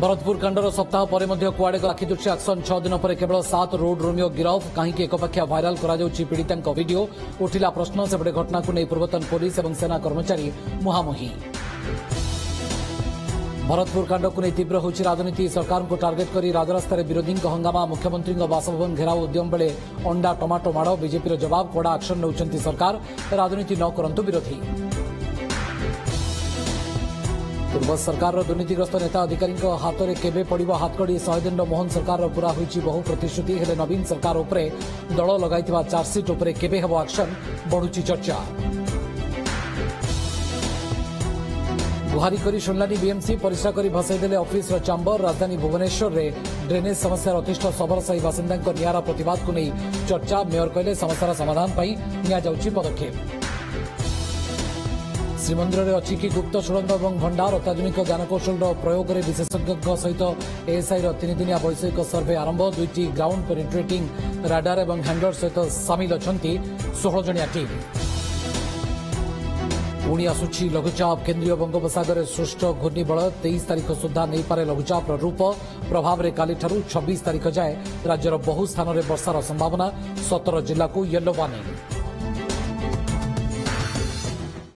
भरतपुर कांडर सप्ताह पर कुआड़े आखिदुची एक्शन 6 दिन पर केवल 7 रोड रोमियो गिरफ कहीं एकपाखिया भाइराल पीड़िता भिडियो उठिला प्रश्न सेपटे घटना को नहीं पूर्वतन पुलिस और सेना कर्मचारी मुहांमुही। भरतपुर कांड को नहीं तीव्र होची राजनीति सरकार को टार्गेट कर राजरास्तार विरोधी हंगामा मुख्यमंत्री बासभवन घेराव उद्यम बेले अंडा टमाटो माड़ बीजेपी जवाब कड़ा एक्शन नौचंती सरकार राजनीति न करंतु विरोधी। पूर्व सरकार दुर्नीतिग्रस्त नेता अधिकारी हाथ में केवे पड़ो हाथकड़ी 100 दिन मोहन सरकार पूरा होती बहु प्रतिश्रुति हेले नवीन सरकार उपरे दल लगाई चार्जसीट उपरे केवे हेबो एक्शन बढ़ुची चर्चा। गुहारी करी शुणलानी बीएमसी परिश्रा करी भसईदेले अफिस्र चांबर राजधानी भुवनेश्वर में ड्रेनेज समस्या अतिष्ठ सबरसाही बासिंदा निरा प्रतिवाद को नहीं चर्चा मेयर कहले समस्या समाधान पई निया जाउची पदक्षेप। श्रीमंदिर में अच्छी कि गुप्त सुरंग और भंडार अत्याधुनिक ज्ञानकौशल प्रयोग में विशेषज्ञ सहित एएसआईर 3 दिनिया वैषयिक सर्भे आरंभ 2टी ग्राउंड पेनिट्रेटिंग राडार और हैंडलर सहित सामिल अछंती 16 जणिया टीम। पुणी आसुची लघुचाप केन्द्रीय बंगोपसगर सृष्ट घूर्णिबल 23 तारिख सुधा नहीं पारे लघुचापर रूप प्रभाव में कालीठारू 26 तारिख जाए राज्यर बहु स्थान में वर्षार संभावना 17 जिला को येलो वार्निंग।